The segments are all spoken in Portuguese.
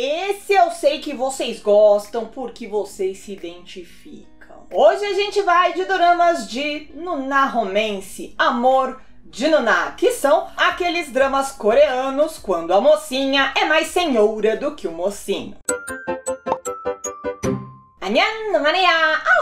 Esse eu sei que vocês gostam porque vocês se identificam. Hoje a gente vai de doramas de Nuna Romance, Amor de Nuna, que são aqueles dramas coreanos quando a mocinha é mais senhora do que o mocinho.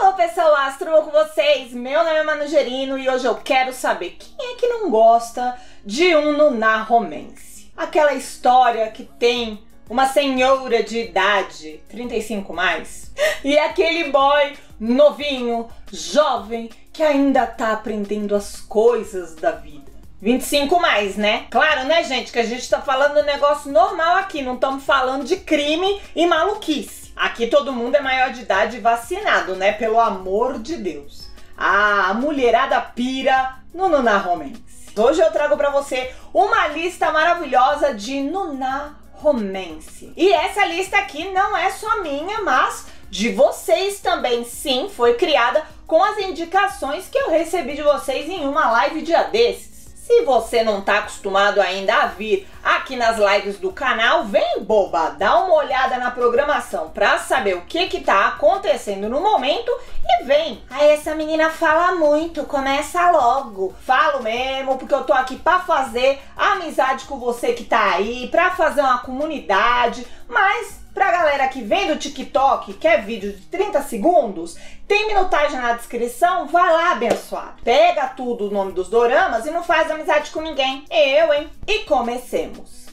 Alô pessoal, tudo bom com vocês? Meu nome é Manu Gerino e hoje eu quero saber quem é que não gosta de um Nuna Romance. Aquela história que tem uma senhora de idade, 35 mais, e aquele boy novinho, jovem, que ainda tá aprendendo as coisas da vida. 25 mais, né? Claro, né, gente, que a gente tá falando um negócio normal aqui, não estamos falando de crime e maluquice. Aqui todo mundo é maior de idade e vacinado, né? Pelo amor de Deus. Ah, a mulherada pira no Nuna Romance. Hoje eu trago pra você uma lista maravilhosa de Nuna Romance. E essa lista aqui não é só minha, mas de vocês também, sim, foi criada com as indicações que eu recebi de vocês em uma live dia desses. Se você não tá acostumado ainda a vir aqui nas lives do canal, vem boba, dá uma olhada na programação pra saber o que que tá acontecendo no momento e vem. Aí essa menina fala muito, começa logo. Falo mesmo, porque eu tô aqui pra fazer amizade com você que tá aí, pra fazer uma comunidade, mas pra galera que vem do TikTok, quer vídeo de 30 segundos, tem minutagem na descrição, vai lá, abençoado. Pega tudo o nome dos doramas e não faz amizade com ninguém. Eu, hein? E comecemos.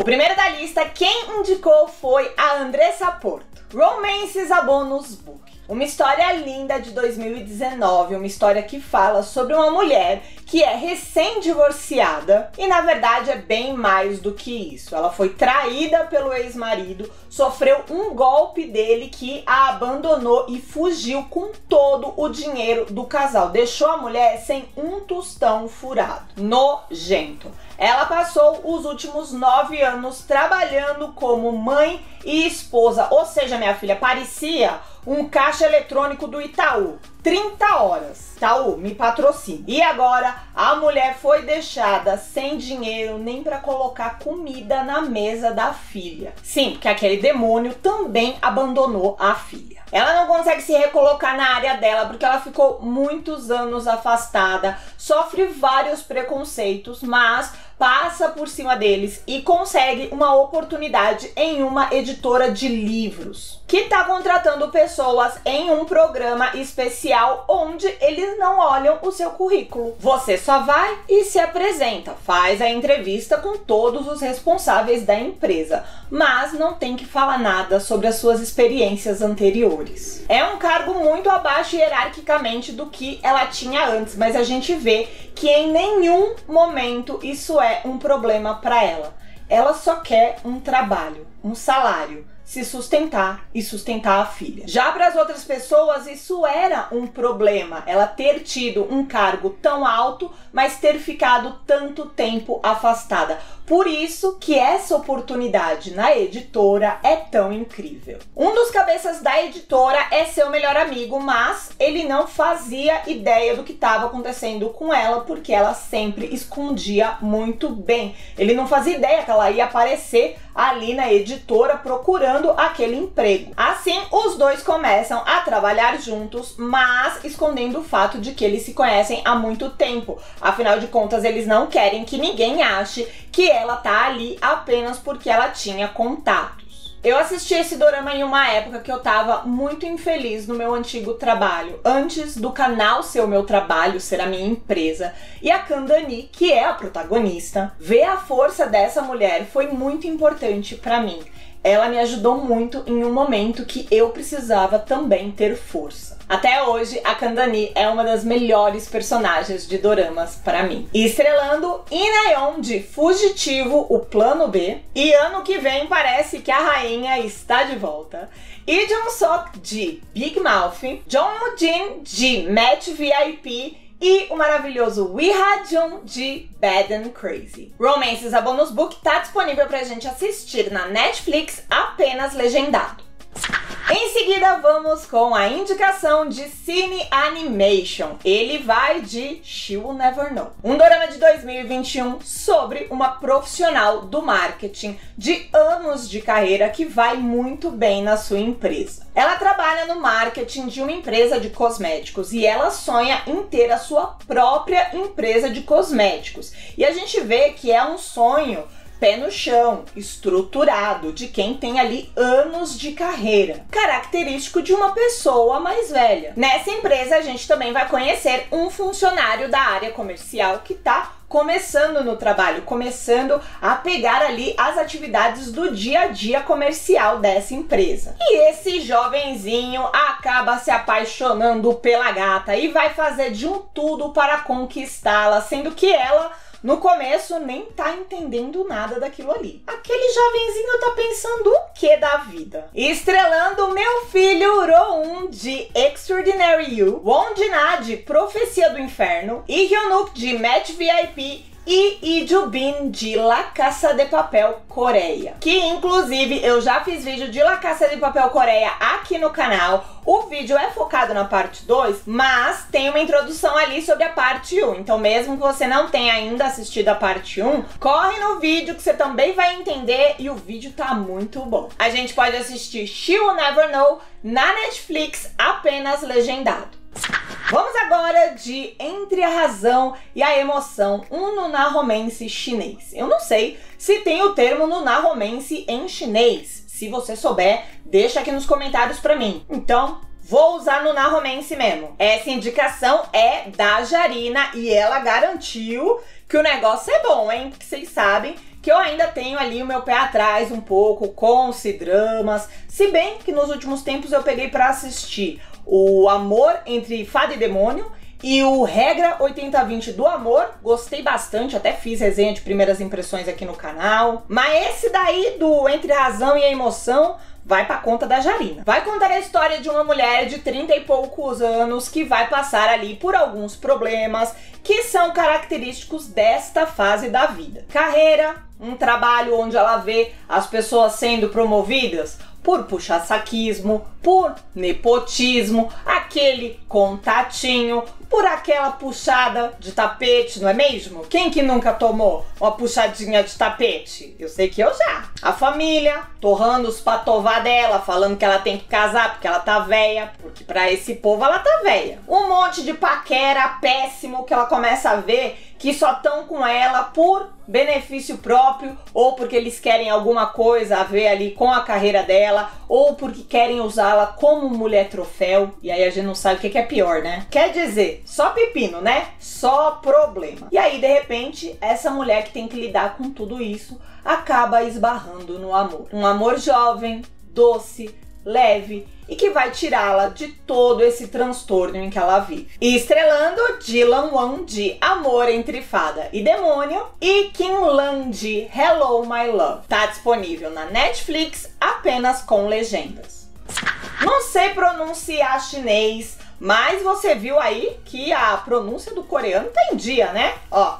O primeiro da lista, quem indicou foi a Andressa Porto. Romance Is a Bonus Book. Uma história linda de 2019, uma história que fala sobre uma mulher que é recém-divorciada e na verdade é bem mais do que isso. Ela foi traída pelo ex-marido, sofreu um golpe dele que a abandonou e fugiu com todo o dinheiro do casal. Deixou a mulher sem um tostão furado. Nojento. Ela passou os últimos 9 anos trabalhando como mãe e esposa, ou seja, minha filha, parecia um caixa eletrônico do Itaú. 30 horas. Itaú, me patrocina. E agora a mulher foi deixada sem dinheiro nem para colocar comida na mesa da filha. Sim, porque aquele demônio também abandonou a filha. Ela não consegue se recolocar na área dela porque ela ficou muitos anos afastada, sofre vários preconceitos, mas passa por cima deles e consegue uma oportunidade em uma editora de livros que tá contratando pessoas em um programa especial onde eles não olham o seu currículo. Você só vai e se apresenta, faz a entrevista com todos os responsáveis da empresa, mas não tem que falar nada sobre as suas experiências anteriores. É um cargo muito abaixo hierarquicamente do que ela tinha antes, mas a gente vê que em nenhum momento isso é um problema para ela. Ela só quer um trabalho, um salário, se sustentar e sustentar a filha. Já para as outras pessoas isso era um problema, ela ter tido um cargo tão alto, mas ter ficado tanto tempo afastada. Por isso que essa oportunidade na editora é tão incrível. Um dos cabeças da editora é seu melhor amigo, mas ele não fazia ideia do que estava acontecendo com ela, porque ela sempre escondia muito bem. Ele não fazia ideia que ela ia aparecer ali na editora procurando aquele emprego. Assim, os dois começam a trabalhar juntos, mas escondendo o fato de que eles se conhecem há muito tempo. Afinal de contas, eles não querem que ninguém ache que ela tá ali apenas porque ela tinha contatos. Eu assisti esse dorama em uma época que eu tava muito infeliz no meu antigo trabalho, antes do canal ser o meu trabalho, ser a minha empresa, e a Kang Dan-i, que é a protagonista, ver a força dessa mulher foi muito importante pra mim. Ela me ajudou muito em um momento que eu precisava também ter força. Até hoje, a Kang Dan-i é uma das melhores personagens de doramas pra mim. Estrelando Inayeon de Fugitivo, o Plano B. E ano que vem parece que a rainha está de volta. Lee Joon Sok de Big Mouth. John Moo Jin de Match VIP. E o maravilhoso Wee Ha Jun de Bad and Crazy. Romance Is a Bonus Book tá disponível pra gente assistir na Netflix apenas legendado. Em seguida, vamos com a indicação de Cine Animation. Ele vai de She Would Never Know, um dorama de 2021 sobre uma profissional do marketing de anos de carreira que vai muito bem na sua empresa. Ela trabalha no marketing de uma empresa de cosméticos e ela sonha em ter a sua própria empresa de cosméticos. E a gente vê que é um sonho pé no chão, estruturado, de quem tem ali anos de carreira, característico de uma pessoa mais velha. Nessa empresa a gente também vai conhecer um funcionário da área comercial que tá começando no trabalho, começando a pegar ali as atividades do dia a dia comercial dessa empresa. E esse jovenzinho acaba se apaixonando pela gata e vai fazer de um tudo para conquistá-la, sendo que ela no começo nem tá entendendo nada daquilo ali. Aquele jovenzinho tá pensando o que da vida? Estrelando meu filho Rohun de Extraordinary You, Won Jin-ah de Profecia do Inferno e Hyunuk de Match VIP e Ijubin de La Casa de Papel Coreia, que inclusive eu já fiz vídeo de La Casa de Papel Coreia aqui no canal. O vídeo é focado na parte 2, mas tem uma introdução ali sobre a parte 1. Então mesmo que você não tenha ainda assistido a parte 1, corre no vídeo que você também vai entender, e o vídeo tá muito bom. A gente pode assistir She Would Never Know na Netflix, apenas legendado. Vamos agora de Entre a Razão e a Emoção, um nuná romance chinês. Eu não sei se tem o termo nuná romance em chinês. Se você souber, deixa aqui nos comentários pra mim. Então, vou usar nuná romance mesmo. Essa indicação é da Jarina e ela garantiu que o negócio é bom, hein? Porque vocês sabem que eu ainda tenho ali o meu pé atrás um pouco com os dramas. Se bem que nos últimos tempos eu peguei pra assistir o Amor entre Fada e Demônio e o Regra 80-20 do Amor. Gostei bastante, até fiz resenha de primeiras impressões aqui no canal. Mas esse daí do Entre a Razão e a Emoção vai pra conta da Jarina. Vai contar a história de uma mulher de 30 e poucos anos que vai passar ali por alguns problemas que são característicos desta fase da vida. Carreira, um trabalho onde ela vê as pessoas sendo promovidas por puxa-saquismo, por nepotismo, aquele contatinho, por aquela puxada de tapete, não é mesmo? Quem que nunca tomou uma puxadinha de tapete? Eu sei que eu já. A família torrando os patová dela, falando que ela tem que casar porque ela tá velha, porque pra esse povo ela tá velha. Um monte de paquera péssimo que ela começa a ver que só estão com ela por benefício próprio, ou porque eles querem alguma coisa a ver ali com a carreira dela, ou porque querem usá-la como mulher troféu. E aí a gente não sabe o que é pior, né? Quer dizer, só pepino, né? Só problema. E aí, de repente, essa mulher que tem que lidar com tudo isso acaba esbarrando no amor. Um amor jovem, doce, leve, e que vai tirá-la de todo esse transtorno em que ela vive. E estrelando Dylan Wong de Amor entre Fada e Demônio e Kim Lan de Hello My Love. Tá disponível na Netflix apenas com legendas. Não sei pronunciar chinês, mas você viu aí que a pronúncia do coreano tá em dia, né? Ó,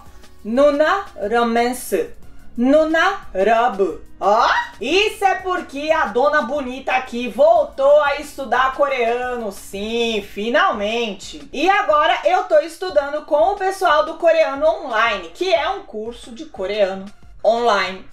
nuná romance, nuná rabu. Ó, isso é porque a dona bonita aqui voltou a estudar coreano, sim, finalmente. E agora eu tô estudando com o pessoal do Coreano Online, que é um curso de coreano online.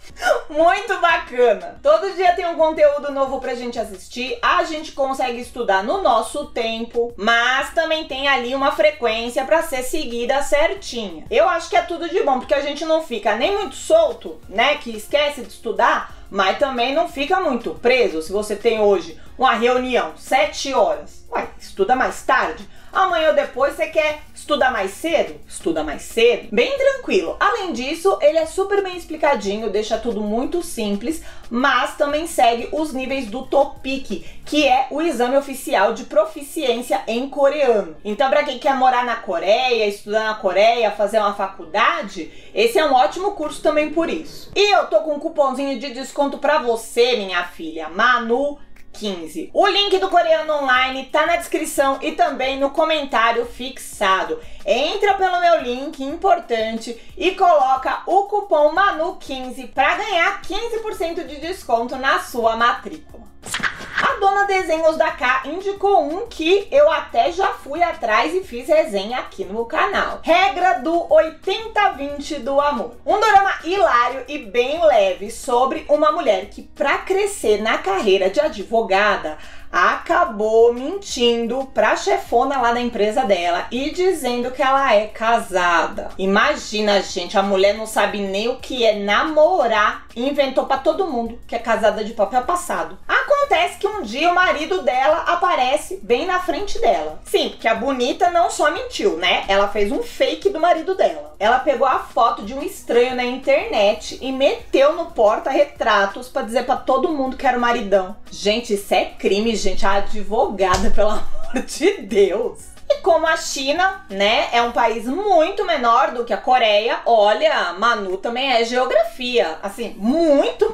Muito bacana! Todo dia tem um conteúdo novo pra gente assistir, a gente consegue estudar no nosso tempo, mas também tem ali uma frequência pra ser seguida certinha. Eu acho que é tudo de bom, porque a gente não fica nem muito solto, né, que esquece de estudar, mas também não fica muito preso. Se você tem hoje uma reunião 7 horas, uai, estuda mais tarde. Amanhã ou depois você quer estudar mais cedo? Estuda mais cedo. Bem tranquilo. Além disso, ele é super bem explicadinho, deixa tudo muito simples, mas também segue os níveis do TOPIK, que é o exame oficial de proficiência em coreano. Então, pra quem quer morar na Coreia, estudar na Coreia, fazer uma faculdade, esse é um ótimo curso também por isso. E eu tô com um cupomzinho de desconto pra você, minha filha, Manu 15. O link do Coreano Online tá na descrição e também no comentário fixado. Entra pelo meu link, importante, e coloca o cupom MANU15 para ganhar 15% de desconto na sua matrícula. A dona Desenhos da K indicou um que eu até já fui atrás e fiz resenha aqui no canal. Regra do 80-20 do amor. Um dorama hilário e bem leve sobre uma mulher que, pra crescer na carreira de advogada, acabou mentindo pra chefona lá da empresa dela e dizendo que ela é casada. Imagina, gente, a mulher não sabe nem o que é namorar e inventou pra todo mundo que é casada de papel passado. Acontece que um dia o marido dela aparece bem na frente dela. Sim, porque a bonita não só mentiu, né? Ela fez um fake do marido dela. Ela pegou a foto de um estranho na internet e meteu no porta-retratos pra dizer pra todo mundo que era o maridão. Gente, isso é crime, gente, a advogada, pelo amor de Deus. E como a China, né, é um país muito menor do que a Coreia, olha, Manu, também é geografia, assim, muito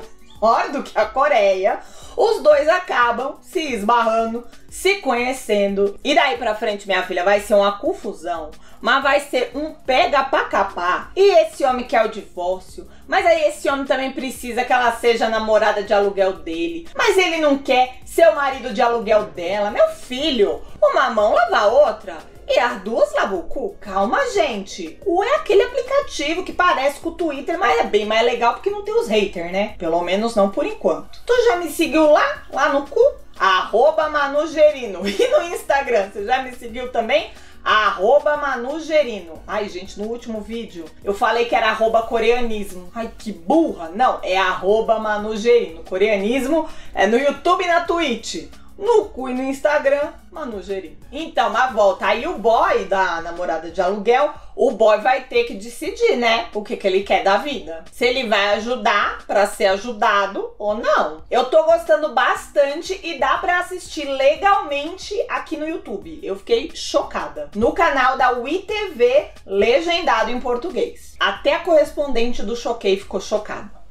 menor do que a Coreia, os dois acabam se esbarrando, se conhecendo. E daí pra frente, minha filha, vai ser uma confusão, mas vai ser um pega pra capar. E esse homem quer o divórcio, mas aí esse homem também precisa que ela seja a namorada de aluguel dele, mas ele não quer ser o marido de aluguel dela. Meu filho, uma mão lava a outra e as duas lavam o cu. Calma, gente. Ou é aquele aplicativo que parece com o Twitter, mas é bem mais legal porque não tem os haters, né? Pelo menos não por enquanto. Tu já me seguiu lá no cu? @Manu Gerino. E no Instagram, você já me seguiu também? @Manu Gerino. Ai, gente, no último vídeo eu falei que era @Coreanismo. Ai, que burra. Não, é @Manu Gerino. Coreanismo é no YouTube e na Twitch. No cu e no Instagram, Manu Gerino. Então, mas volta aí o boy da namorada de aluguel. O boy vai ter que decidir, né, o que ele quer da vida. Se ele vai ajudar pra ser ajudado ou não. Eu tô gostando bastante e dá pra assistir legalmente aqui no YouTube. Eu fiquei chocada. No canal da WeTV, legendado em português. Até a correspondente do Choquei ficou chocada.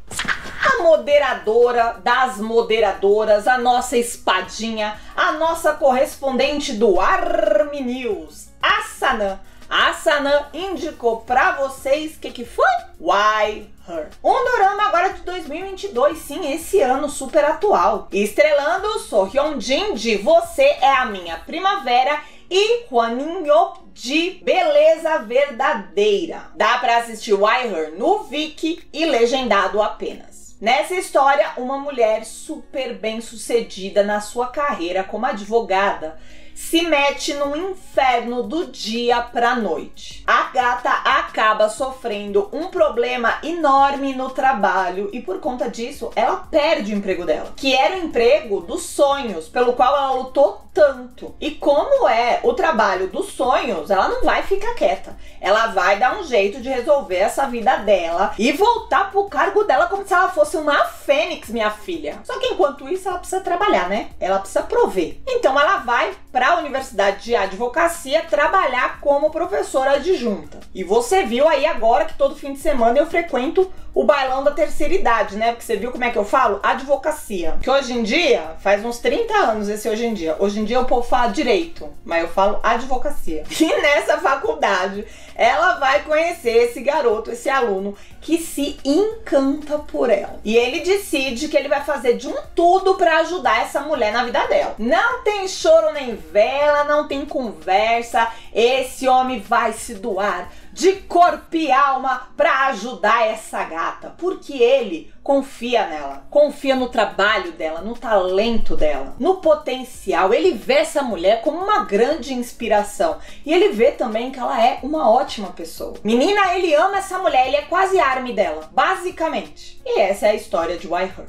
A moderadora das moderadoras, a nossa espadinha, a nossa correspondente do ArmyNews, a Sanan. A Sanan indicou pra vocês que foi? Why Her. Um dorama agora de 2022, sim, esse ano super atual. Estrelando Soo Hyun Jin de Você é a Minha Primavera e Hwaninho de Beleza Verdadeira. Dá pra assistir Why Her no Viki e legendado apenas. Nessa história, uma mulher super bem sucedida na sua carreira como advogada se mete no inferno do dia pra noite. A gata acaba sofrendo um problema enorme no trabalho e por conta disso ela perde o emprego dela, que era o emprego dos sonhos, pelo qual ela lutou tanto. E como é o trabalho dos sonhos, ela não vai ficar quieta. Ela vai dar um jeito de resolver essa vida dela e voltar pro cargo dela como se ela fosse uma fênix, minha filha. Só que enquanto isso ela precisa trabalhar, né? Ela precisa prover. Então ela vai para a Universidade de Advocacia trabalhar como professora adjunta. E você viu aí agora que todo fim de semana eu frequento o bailão da terceira idade, né? Porque você viu como é que eu falo? Advocacia. Que hoje em dia, faz uns 30 anos esse hoje em dia. Hoje em dia o povo fala direito, mas eu falo advocacia. E nessa faculdade, ela vai conhecer esse garoto, esse aluno, que se encanta por ela. E ele decide que ele vai fazer de um tudo pra ajudar essa mulher na vida dela. Não tem choro nem vela, não tem conversa. Esse homem vai se doar de corpo e alma pra ajudar essa gata, porque ele confia nela, confia no trabalho dela, no talento dela, no potencial. Ele vê essa mulher como uma grande inspiração e ele vê também que ela é uma ótima pessoa. Menina, ele ama essa mulher, ele é quase army dela, basicamente. E essa é a história de Why Her.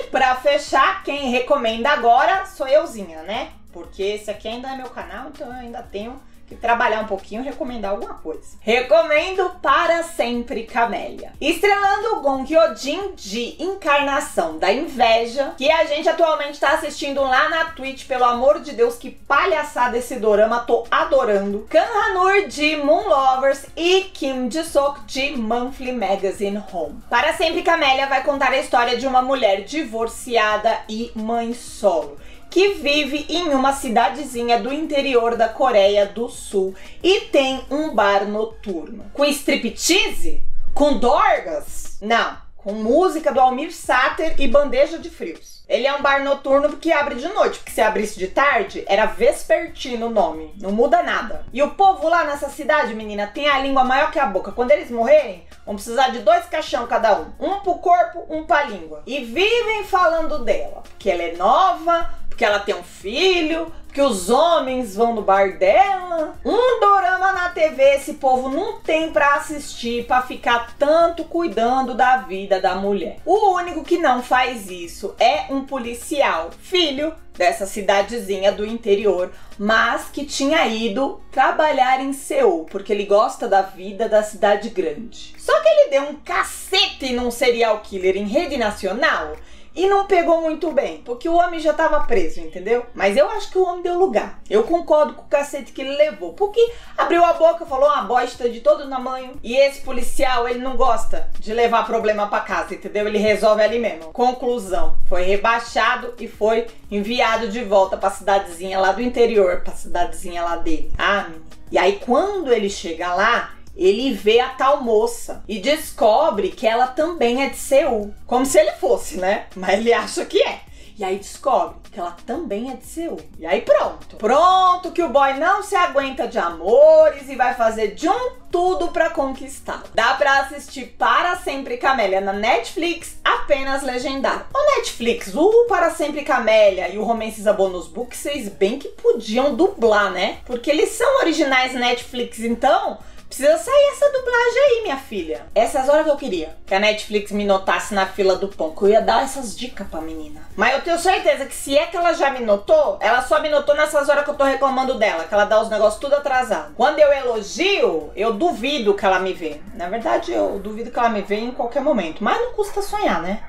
E pra fechar, quem recomenda agora sou euzinha, né? Porque esse aqui ainda é meu canal, então eu ainda tenho trabalhar um pouquinho, recomendar alguma coisa. Recomendo Para Sempre Camélia. Estrelando o Gong Hyo-jin de Encarnação da Inveja, que a gente atualmente tá assistindo lá na Twitch. Pelo amor de Deus, que palhaçada esse dorama, tô adorando. Kang Han-ur de Moon Lovers e Kim Ji Sok de Monthly Magazine Home. Para Sempre Camélia vai contar a história de uma mulher divorciada e mãe solo, que vive em uma cidadezinha do interior da Coreia do Sul e tem um bar noturno. Com striptease? Com dorgas? Não, com música do Almir Sater e bandeja de frios. Ele é um bar noturno porque abre de noite, porque se abrisse de tarde, era vespertino o nome. Não muda nada. E o povo lá nessa cidade, menina, tem a língua maior que a boca. Quando eles morrerem, vão precisar de 2 caixão cada um. Um pro corpo, um pra língua. E vivem falando dela. Que ela é nova, porque ela tem um filho, que os homens vão no bar dela. Um dorama na TV esse povo não tem pra assistir, pra ficar tanto cuidando da vida da mulher. O único que não faz isso é um policial, filho dessa cidadezinha do interior, mas que tinha ido trabalhar em Seul, porque ele gosta da vida da cidade grande. Só que ele deu um cacete num serial killer em rede nacional e não pegou muito bem, porque o homem já tava preso, entendeu? Mas eu acho que o homem deu lugar. Eu concordo com o cacete que ele levou, porque abriu a boca, falou uma bosta de todo tamanho. E esse policial, ele não gosta de levar problema pra casa, entendeu? Ele resolve ali mesmo. Conclusão, foi rebaixado e foi enviado de volta pra cidadezinha lá do interior, pra cidadezinha lá dele. Ah, menina. E aí quando ele chega lá, ele vê a tal moça e descobre que ela também é de Seul. Como se ele fosse, né? Mas ele acha que é. E aí descobre que ela também é de Seul. E aí pronto. Pronto que o boy não se aguenta de amores e vai fazer de um tudo pra conquistá-la. Dá pra assistir Para Sempre Camélia na Netflix, apenas legendado. O Netflix, o Para Sempre Camélia e o Romance Is a Bonus Book, vocês bem que podiam dublar, né? Porque eles são originais Netflix, então precisa sair essa dublagem aí, minha filha. Essas horas que eu queria que a Netflix me notasse na fila do pão, que eu ia dar essas dicas pra menina. Mas eu tenho certeza que se é que ela já me notou, ela só me notou nessas horas que eu tô reclamando dela, que ela dá os negócios tudo atrasado. Quando eu elogio, eu duvido que ela me vê. Na verdade, eu duvido que ela me vê em qualquer momento, mas não custa sonhar, né?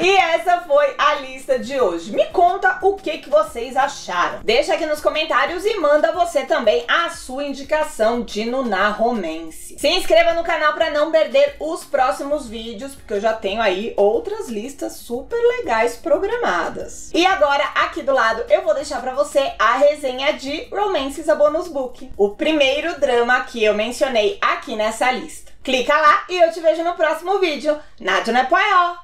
E essa foi a lista de hoje. Me conta o que vocês acharam. Deixa aqui nos comentários e manda você também a sua indicação de Nuná Romance. Se inscreva no canal para não perder os próximos vídeos, porque eu já tenho aí outras listas super legais programadas. E agora, aqui do lado, eu vou deixar para você a resenha de Romance Is a Bonus Book, o primeiro drama que eu mencionei aqui nessa lista. Clica lá e eu te vejo no próximo vídeo. Nadia Nepoió!